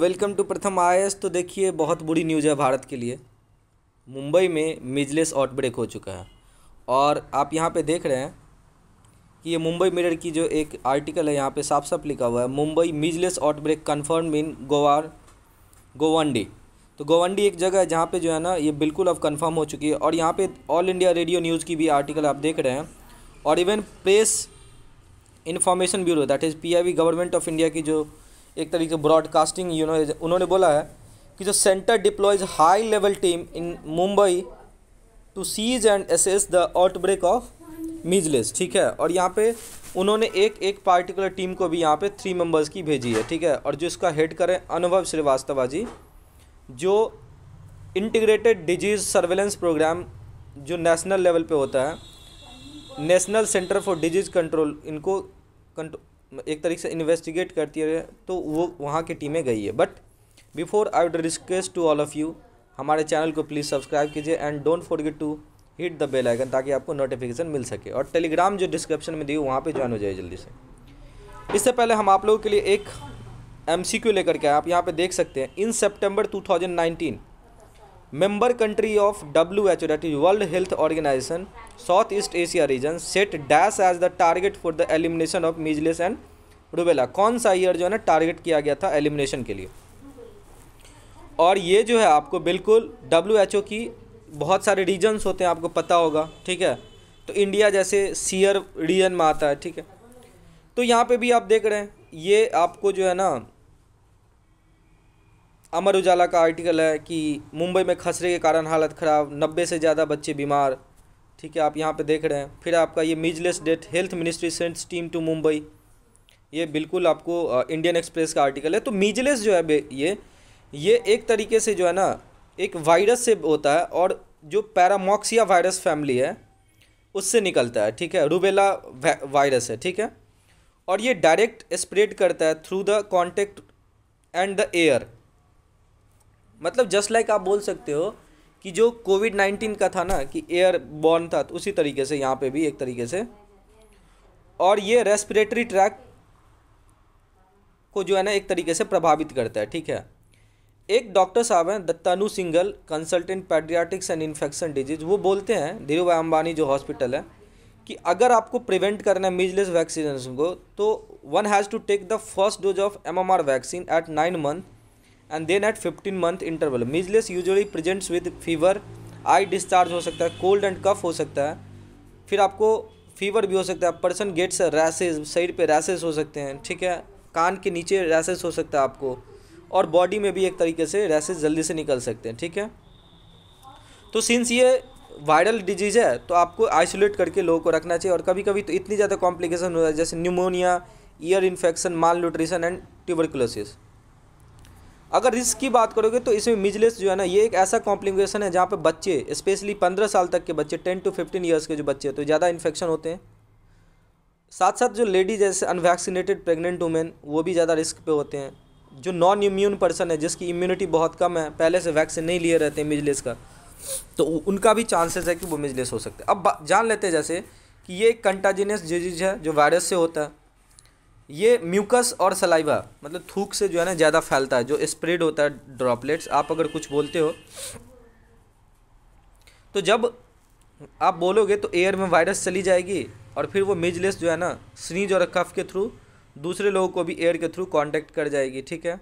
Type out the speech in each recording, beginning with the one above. Welcome to प्रथम IAS. तो देखिए, बहुत बुरी न्यूज़ है भारत के लिए। मुंबई में मिजलेस आउटब्रेक हो चुका है और आप यहाँ पे देख रहे हैं कि ये मुंबई मिरर की जो एक आर्टिकल है, यहाँ पे साफ साफ लिखा हुआ है Mumbai measles outbreak confirm in Govandi. तो गोवंडी एक जगह है जहाँ पे जो है ना, ये बिल्कुल अब कन्फर्म हो चुकी है। और यहाँ पे ऑल इंडिया रेडियो न्यूज़ की भी आर्टिकल आप देख रहे हैं, और even press information bureau that is PIB government of India की जो एक तरीके से ब्रॉडकास्टिंग उन्होंने बोला है कि जो centre deploys high level team in Mumbai to seize and assess the outbreak of measles. ठीक है, और यहाँ पे उन्होंने एक एक पार्टिकुलर टीम को भी यहाँ पे 3 मेंबर्स की भेजी है। ठीक है, और जिसका हेड करें अनुभव श्रीवास्तवा जी, जो इंटीग्रेटेड डिजीज़ सर्वेलेंस प्रोग्राम जो नेशनल लेवल पे होता है, national centre for disease control इनको एक तरीके से इन्वेस्टिगेट करती है, तो वो वहाँ की टीमें गई है। But before I would request to all of you, हमारे चैनल को प्लीज़ सब्सक्राइब कीजिए and don't forget to hit the bell icon ताकि आपको नोटिफिकेशन मिल सके। और टेलीग्राम जो डिस्क्रिप्शन में दी वहाँ पे ज्वाइन हो जाइए जल्दी से। इससे पहले हम आप लोगों के लिए एक MCQ लेकर के आए, आप यहाँ पे देख सकते हैं। In September 2019 member country of WHO that is world health organisation south east Asia region set dash as the target for the elimination of measles and rubella. कौन सा ईयर जो है ना टारगेट किया गया था एलिमिनेशन के लिए, और ये जो है आपको बिल्कुल WHO की बहुत सारे रीजन्स होते हैं, आपको पता होगा। ठीक है, तो इंडिया जैसे सीयर रीजन में आता है। ठीक है, तो यहाँ पे भी आप देख रहे हैं, ये आपको जो है ना अमर उजाला का आर्टिकल है कि मुंबई में खसरे के कारण हालत ख़राब, 90 से ज़्यादा बच्चे बीमार। ठीक है, आप यहाँ पे देख रहे हैं। फिर आपका ये measles death, health ministry sends team to Mumbai, ये बिल्कुल आपको इंडियन एक्सप्रेस का आर्टिकल है। तो मीजलेस जो है ये एक तरीके से जो है ना एक वायरस से होता है, और जो पैरामॉक्सिया वायरस फैमिली है उससे निकलता है। ठीक है, रूबेला वायरस है। ठीक है, और ये डायरेक्ट स्प्रेड करता है through the contact and the air. मतलब जस्ट लाइक आप बोल सकते हो कि जो COVID-19 का था ना कि एयर बॉर्न था, तो उसी तरीके से यहाँ पे भी एक तरीके से। और ये रेस्पिरेटरी ट्रैक को जो है ना एक तरीके से प्रभावित करता है। ठीक है, एक डॉक्टर साहब हैं दत्तानु सिंगल, consultant paediatrics and infection disease, वो बोलते हैं धीरूभाई अंबानी जो हॉस्पिटल है कि अगर आपको प्रिवेंट करना है मीजलेस वैक्सीनेशन को, तो one has to take the first dose of MMR vaccine at 9 month and then at 15 month interval. Measles usually presents with fever, eye discharge हो सकता है, कोल्ड एंड कफ हो सकता है, फिर आपको फीवर भी हो सकता है, पर्सन गेट्स रैसेज, शरीर पे रैसेज हो सकते हैं। ठीक है, कान के नीचे रैसेज हो सकता है आपको, और बॉडी में भी एक तरीके से रैसेज जल्दी से निकल सकते हैं। ठीक है, तो सिंस ये वायरल डिजीज़ है तो आपको आइसोलेट करके लोगों को रखना चाहिए। और कभी कभी तो इतनी ज़्यादा कॉम्प्लिकेशन होता है जैसे pneumonia, ear infection, malnutrition and tuberculosis. अगर रिस्क की बात करोगे तो इसमें मिजलेस जो है ना ये एक ऐसा कॉम्प्लिकेशन है जहाँ पर बच्चे, स्पेशली 15 साल तक के बच्चे, 10 to 15 ईयर्स के जो बच्चे तो ज़्यादा इन्फेक्शन होते हैं। साथ साथ जो लेडीज जैसे अनवैक्सीनेटेड प्रेगनेंट वुमेन वो भी ज़्यादा रिस्क पे होते हैं। जो नॉन इम्यून पर्सन है जिसकी इम्यूनिटी बहुत कम है, पहले से वैक्सीन नहीं लिए रहते हैं मिजलेस का, तो उनका भी चांसेस है कि वो मिजलेस हो सकते हैं। अब जान लेते हैं जैसे कि ये एक कंटाजिनियस डिजीज है जो वायरस से होता है। ये म्यूकस और सलाइवा मतलब थूक से जो है ना ज़्यादा फैलता है, जो स्प्रेड होता है ड्रॉपलेट्स। आप अगर कुछ बोलते हो तो जब आप बोलोगे तो एयर में वायरस चली जाएगी, और फिर वो मिजलेस जो है ना स्नीज और कफ के थ्रू दूसरे लोगों को भी एयर के थ्रू कांटेक्ट कर जाएगी। ठीक है,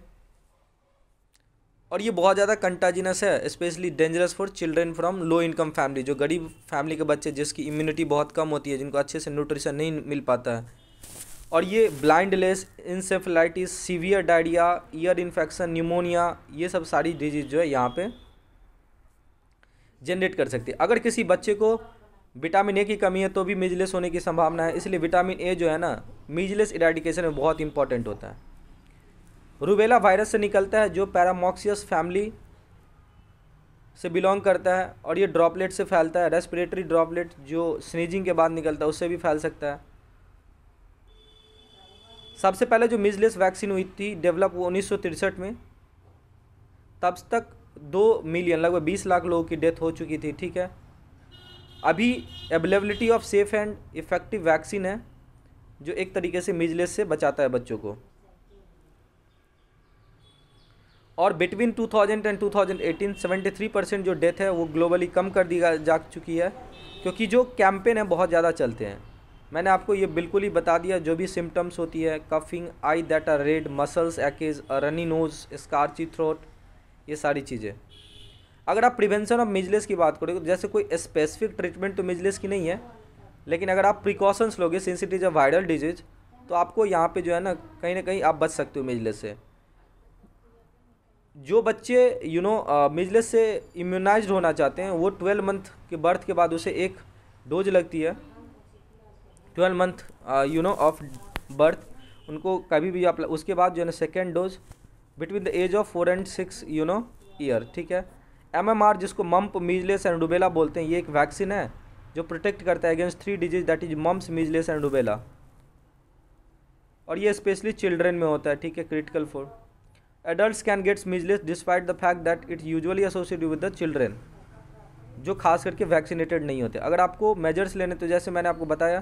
और ये बहुत ज़्यादा कंटाजिनस है, specially dangerous for children from low income family, जो गरीब फैमिली के बच्चे जिसकी इम्यूनिटी बहुत कम होती है, जिनको अच्छे से न्यूट्रिशन नहीं मिल पाता है। और ये blindness, encephalitis, severe diarrhoea, ear infection, pneumonia, ये सब सारी डिजीज जो है यहाँ पर जनरेट कर सकती है। अगर किसी बच्चे को विटामिन A की कमी है तो भी मिजलेस होने की संभावना है, इसलिए विटामिन A जो है ना मिजलेस इरेडिकेशन में बहुत इंपॉर्टेंट होता है। रूबेला वायरस से निकलता है जो पैरामॉक्सियस फैमिली से बिलोंग करता है, और ये ड्रॉपलेट से फैलता है। रेस्पिरेटरी ड्रॉपलेट जो स्नीजिंग के बाद निकलता है उससे भी फैल सकता है। सबसे पहले जो मिजलेस वैक्सीन हुई थी डेवलप वो 1963 में, तब तक 2 मिलियन लगभग 20 लाख लोगों की डेथ हो चुकी थी। ठीक है, अभी availability of safe and effective vaccine है जो एक तरीके से मिजलेस से बचाता है बच्चों को। और बिटवीन 2000 एंड 2018 73% जो डेथ है वो ग्लोबली कम कर दी जा चुकी है, क्योंकि जो कैंपेन है बहुत ज़्यादा चलते हैं। मैंने आपको ये बिल्कुल ही बता दिया, जो भी सिम्टम्स होती है, coughing, eye that are red, muscles aches, runny nose, scratchy throat, ये सारी चीज़ें। अगर आप प्रिवेंशन ऑफ मिजलेस की बात करोगे, जैसे कोई स्पेसिफिक ट्रीटमेंट तो मिजलेस की नहीं है, लेकिन अगर आप प्रिकॉशंस लोगे since it is a viral disease, तो आपको यहाँ पे जो है ना कहीं आप बच सकते हो मिजलेस से। जो बच्चे मिजलेस से इम्यूनाइज्ड होना चाहते हैं, वो 12 मंथ के बर्थ के बाद उसे एक डोज लगती है। 12 मंथ ऑफ बर्थ उनको कभी भी आप, उसके बाद जो है ना second dose between the age of 4 and 6 year, ठीक है। MMR जिसको मम्प, मीजलेस एंड रुबेला बोलते हैं, ये एक वैक्सीन है जो प्रोटेक्ट करता है against 3 disease that is mumps, measles and rubella, और ये स्पेशली चिल्ड्रेन में होता है, ठीक है, critical for. Adults can gets measles despite the fact that it usually associated with the children जो खास करके वैक्सीनेटेड नहीं होते। अगर आपको मेजर्स लेने तो जैसे मैंने आपको बताया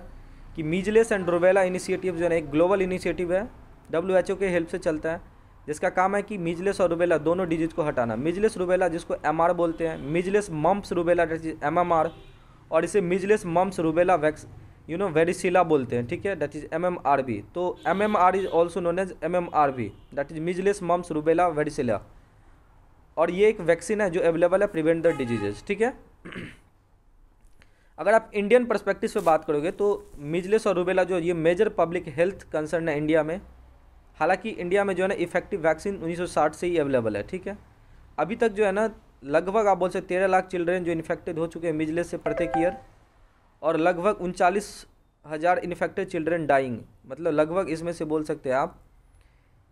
कि मीजलेस एंड रुबेला इनिशिएटिव जो है एक ग्लोबल इनिशिएटिव है, WHO के हेल्प से चलता है, जिसका काम है कि मिजलेस और रुबेला दोनों डिजीज को हटाना। मिजलेस रुबेला जिसको MR बोलते हैं, मिजलेस मम्प्स रुबेला MMR, और इसे मिजलेस मम्प्स रुबेला वेरिसिला बोलते हैं, ठीक है, दैट इज MMRV। तो MMR is also known as MMRV that is measles mumps rubella varicella, और ये एक वैक्सीन है जो अवेलेबल है प्रिवेंट द डिजीजेज, ठीक है। अगर आप इंडियन पर्सपेक्टिव से बात करोगे तो मिजलेस और रुबेला जो ये मेजर पब्लिक हेल्थ कंसर्न है इंडिया में, हालांकि इंडिया में जो है ना इफेक्टिव वैक्सीन 1960 से ही अवेलेबल है, ठीक है। अभी तक जो है ना लगभग आप बोल सकते 13 लाख चिल्ड्रेन जो इन्फेक्टेड हो चुके हैं मिजलेस से प्रत्येक ईयर, और लगभग 39,000 इन्फेक्टेड चिल्ड्रेन डाइंग, मतलब लगभग इसमें से बोल सकते हैं आप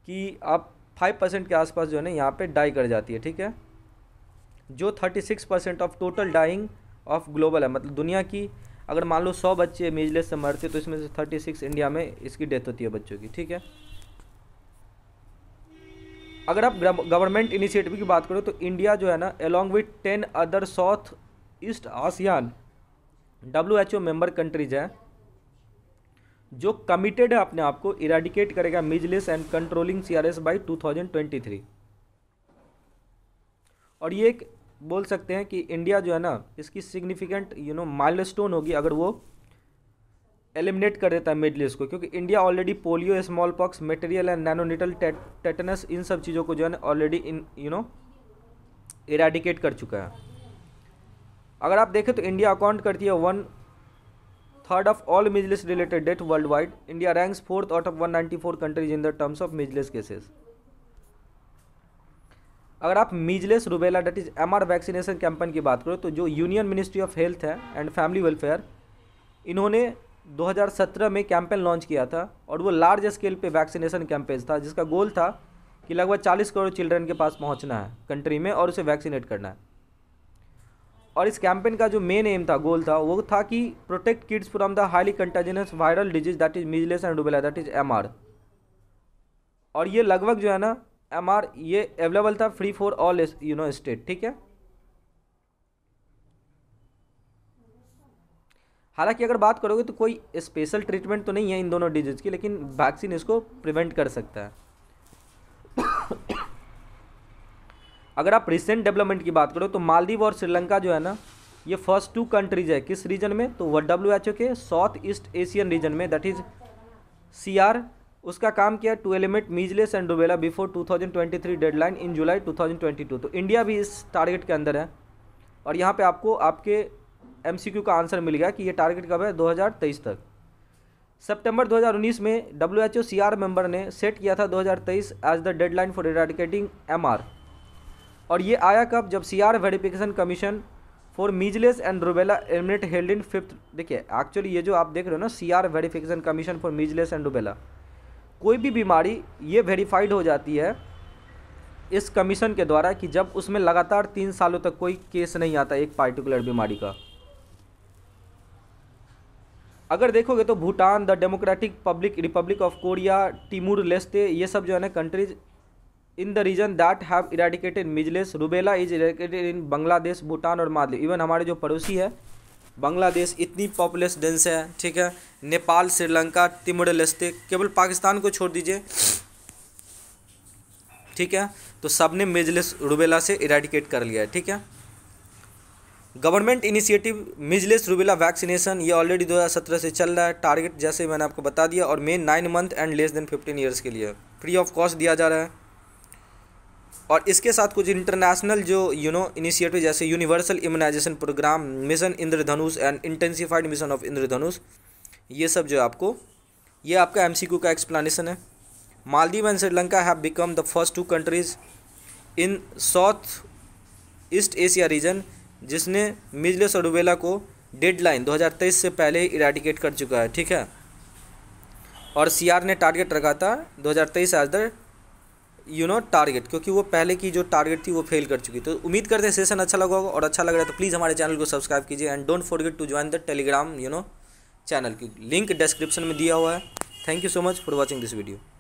कि आप 5% के आसपास जो है ना यहाँ पर डाई कर जाती है, ठीक है, जो 36% of total dying of global है। मतलब दुनिया की अगर मान लो 100 बच्चे मिजलेस से मरते तो इसमें से 36 इंडिया में इसकी डेथ होती है बच्चों की, ठीक है। अगर आप गवर्नमेंट इनिशिएटिव की बात करो तो इंडिया जो है ना along with 10 other south east ASEAN WHO member countries हैं जो कमिटेड है अपने आप को इराडिकेट करेगा measles and controlling CRS by 2023। और ये एक बोल सकते हैं कि इंडिया जो है ना इसकी सिग्निफिकेंट माइलस्टोन होगी अगर वो एलिमिनेट कर देता है मिजलेस को, क्योंकि India already polio, small pox, maternal and neonatal tetanus, इन सब चीज़ों को जो है ना ऑलरेडी इराडिकेट कर चुका है। अगर आप देखें तो इंडिया अकाउंट करती है 1/3 of all measles related death world wide. India ranks 4th out of 194 countries in the terms of measles cases. अगर आप measles rubella that is MR vaccination campaign की बात करो तो जो यूनियन मिनिस्ट्री ऑफ हेल्थ है एंड फैमिली वेलफेयर, इन्होंने 2017 में कैंपेन लॉन्च किया था और वो लार्ज स्केल पे वैक्सीनेशन कैंपेन था जिसका गोल था कि लगभग 40 करोड़ चिल्ड्रन के पास पहुंचना है कंट्री में और उसे वैक्सीनेट करना है। और इस कैंपेन का जो मेन एम था, गोल था, वो था कि protect kids from the highly contagious viral disease that is measles and rubella that is MR। और ये लगभग जो है ना MR ये अवेलेबल था फ्री फॉर ऑल स्टेट, ठीक है। हालांकि अगर बात करोगे तो कोई स्पेशल ट्रीटमेंट तो नहीं है इन दोनों डिजीज़ की, लेकिन वैक्सीन इसको प्रिवेंट कर सकता है। अगर आप रिसेंट डेवलपमेंट की बात करो तो मालदीव और श्रीलंका जो है ना ये फर्स्ट 2 कंट्रीज है। किस रीजन में? तो WHO के साउथ ईस्ट एशियन रीजन में दैट इज CR। उसका काम क्या है? To eliminate measles and rubella before 2023 deadline in July 2022। तो इंडिया भी इस टारगेट के अंदर है और यहाँ पर आपको आपके MCQ का आंसर मिल गया कि ये टारगेट कब है, 2023 तक। सितंबर 2019 में WHO-SEAR मेंबर ने सेट किया था 2023 as the deadline for eradicating MR। और ये आया कब? जब CR verification commission for measles and rubella eliminate held in 5th। देखिए एक्चुअली ये जो आप देख रहे हो ना CR verification commission for measles and rubella, कोई भी बीमारी ये वेरीफाइड हो जाती है इस कमीशन के द्वारा कि जब उसमें लगातार 3 सालों तक कोई केस नहीं आता एक पार्टिकुलर बीमारी का। अगर देखोगे तो Bhutan, the democratic public republic of Korea, Timor Leste, ये सब जो है ना countries in the region that have eradicated measles. Rubella is eradicated in Bangladesh, Bhutan और मालदीव। इवन हमारे जो पड़ोसी है बांग्लादेश, इतनी पॉपुलेस डेंस है, ठीक है, नेपाल, श्रीलंका, तिमोर लेस्ते, केवल पाकिस्तान को छोड़ दीजिए, ठीक है। तो सबने मेजलेस रूबेला से इराडिकेट कर लिया है, ठीक है। Government initiative measles rubella vaccination, ये ऑलरेडी 2017 से चल रहा है। टारगेट जैसे मैंने आपको बता दिया, और मेन 9 month and less than 15 years के लिए फ्री ऑफ कॉस्ट दिया जा रहा है। और इसके साथ कुछ इंटरनेशनल जो इनिशिएटिव जैसे universal immunisation programme, mission Indradhanush and intensified mission of Indradhanush, ये सब जो आपको, ये आपका एमसीक्यू का एक्सप्लेनेशन है। Maldives and Sri Lanka have become the first 2 countries in South east Asia region जिसने मिजलेस और रूबेला को डेडलाइन 2023 से पहले इराडिकेट कर चुका है, ठीक है। और सीआर ने टारगेट रखा था 2023 एज द टारगेट, क्योंकि वो पहले की जो टारगेट थी वो फेल कर चुकी। तो उम्मीद करते हैं सेशन अच्छा लगा होगा, और अच्छा लग रहा है तो प्लीज़ हमारे चैनल को सब्सक्राइब कीजिए and don't forget to join the Telegram channel की लिंक डिस्क्रिप्शन में दिया हुआ है। Thank you so much for watching this video.